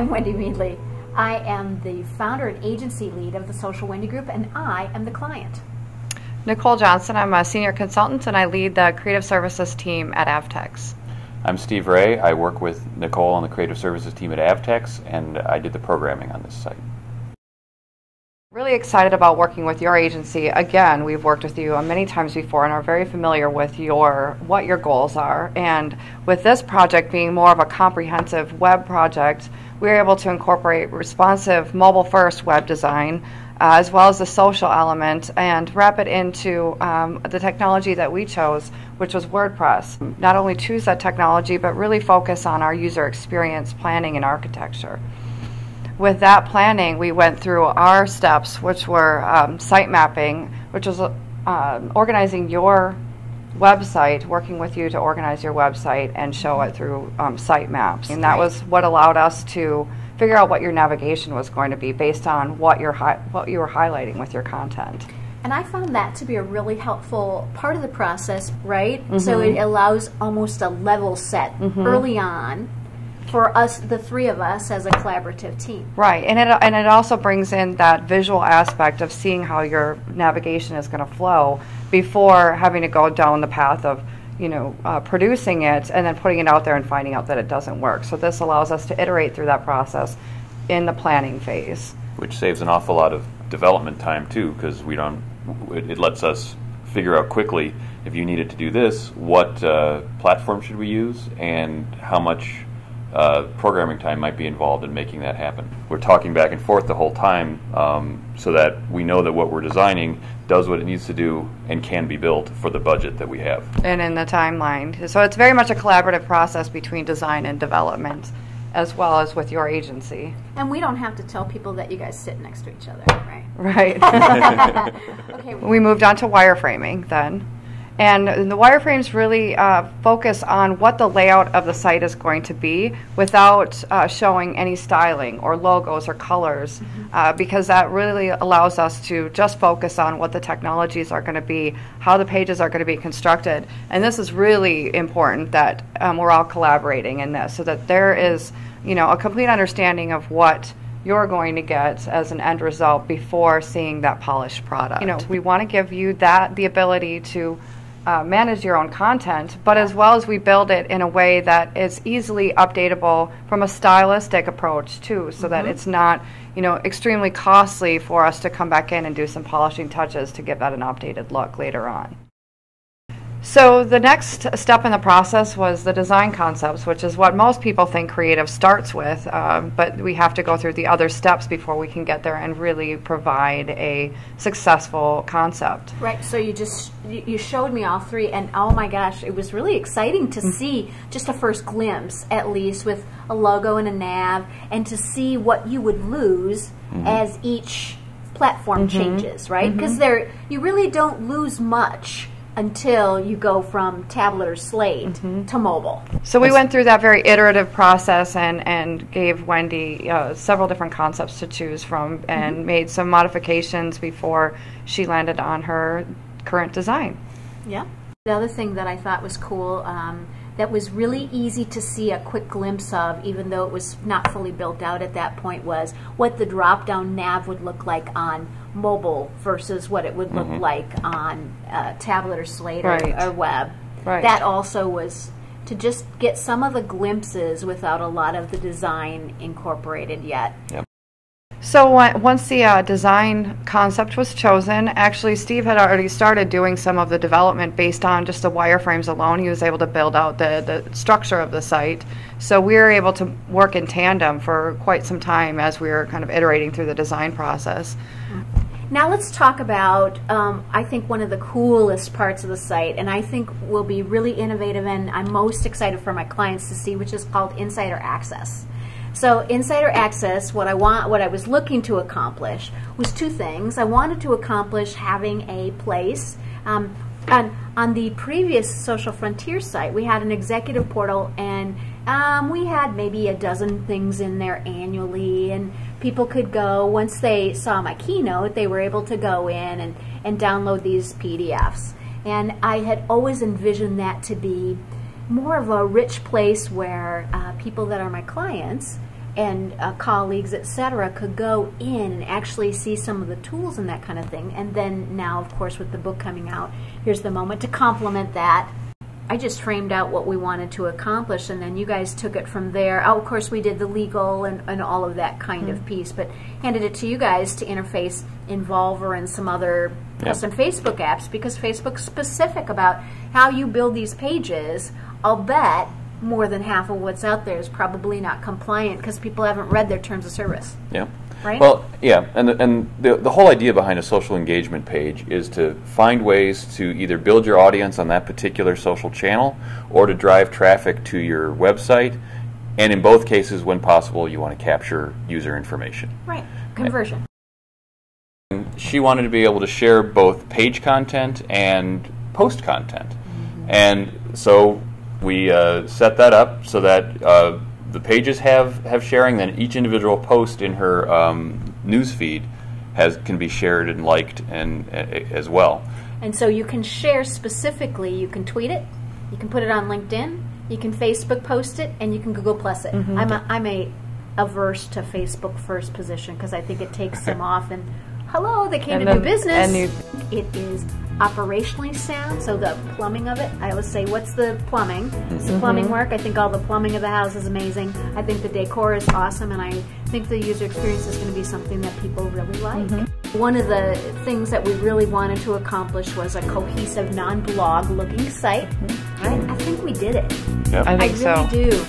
I'm Wendy Meadley. I am the founder and agency lead of the Social Wendy Group, and I am the client. Nicole Johnson. I'm a senior consultant, and I lead the creative services team at Avtex. I'm Steve Ray. I work with Nicole on the creative services team at Avtex, and I did the programming on this site. Really excited about working with your agency. Again, we've worked with you many times before and are very familiar with what your goals are. And with this project being more of a comprehensive web project, we were able to incorporate responsive mobile-first web design as well as the social element and wrap it into the technology that we chose, which was WordPress. Not only choose that technology, but really focus on our user experience planning and architecture. With that planning, we went through our steps, which were site mapping, which was organizing your website, working with you to organize your website and show it through site maps. And that was what allowed us to figure out what your navigation was going to be based on what you were highlighting with your content. And I found that to be a really helpful part of the process, right? Mm-hmm. So it allows almost a level set early on for us, the three of us, as a collaborative team. Right, and it also brings in that visual aspect of seeing how your navigation is going to flow before having to go down the path of, you know, producing it and then putting it out there and finding out that it doesn't work. So this allows us to iterate through that process in the planning phase, which saves an awful lot of development time too, because we don't. It lets us figure out quickly if you needed to do this, what platform should we use, and how much programming time might be involved in making that happen. We're talking back and forth the whole time so that we know that what we're designing does what it needs to do and can be built for the budget that we have. And in the timeline. So it's very much a collaborative process between design and development, as well as with your agency. And we don't have to tell people that you guys sit next to each other, right? Right. Okay. We moved on to wireframing then. And the wireframes really focus on what the layout of the site is going to be without showing any styling or logos or colors, because that really allows us to just focus on what the technologies are going to be, how the pages are going to be constructed. And this is really important that we're all collaborating in this so that there is, you know, a complete understanding of what you're going to get as an end result before seeing that polished product. You know, we want to give you the ability to manage your own content, but as well as we build it in a way that is easily updatable from a stylistic approach too, so that it's not, you know, extremely costly for us to come back in and do some polishing touches to give that an updated look later on. So the next step in the process was the design concepts, which is what most people think creative starts with, but we have to go through the other steps before we can get there and really provide a successful concept. Right, so you showed me all three, and oh my gosh, it was really exciting to see just a first glimpse, at least, with a logo and a nav, and to see what you would lose as each platform changes, right? Because you really don't lose much until you go from tablet or slate to mobile. So we went through that very iterative process and gave Wendy several different concepts to choose from and made some modifications before she landed on her current design. Yeah. The other thing that I thought was cool that was really easy to see a quick glimpse of, even though it was not fully built out at that point, was what the drop-down nav would look like on mobile versus what it would look like on tablet or slate or web. Right. That also was to just get some of the glimpses without a lot of the design incorporated yet. Yep. So once the design concept was chosen, actually Steve had already started doing some of the development based on just the wireframes alone. He was able to build out the structure of the site. So we were able to work in tandem for quite some time as we were kind of iterating through the design process. Now let's talk about, I think, one of the coolest parts of the site, and I think will be really innovative and I'm most excited for my clients to see, which is called Insider Access. So Insider Access, what I was looking to accomplish was two things. I wanted to accomplish having a place, and on the previous Social Frontier site, we had an executive portal, and we had maybe a dozen things in there annually, and people could go, once they saw my keynote, they were able to go in and download these PDFs. And I had always envisioned that to be more of a rich place where people that are my clients and colleagues, etc., could go in and actually see some of the tools and that kind of thing. And then now, of course, with the book coming out, here's the moment to complement that. I just framed out what we wanted to accomplish, and then you guys took it from there. Oh, of course, we did the legal and all of that kind of piece, but handed it to you guys to interface Involver and some other custom Facebook apps, because Facebook's specific about how you build these pages. I'll bet more than half of what's out there is probably not compliant because people haven't read their terms of service. Yeah. Right? Well, yeah, and the whole idea behind a social engagement page is to find ways to either build your audience on that particular social channel or to drive traffic to your website, and in both cases, when possible, you want to capture user information. Right, conversion. And she wanted to be able to share both page content and post content, and so we set that up so that the pages have sharing, then each individual post in her newsfeed can be shared and liked and as well. And so you can share specifically, you can tweet it, you can put it on LinkedIn, you can Facebook post it, and you can Google+ it. I'm averse to Facebook first position because I think it takes them off and, hello, they came to do business. It is operationally sound, so the plumbing of it, I always say, what's the plumbing? It's the plumbing work. I think all the plumbing of the house is amazing. I think the decor is awesome, and I think the user experience is going to be something that people really like. One of the things that we really wanted to accomplish was a cohesive, non-blog looking site. Right? I think we did it. Yep. I really do.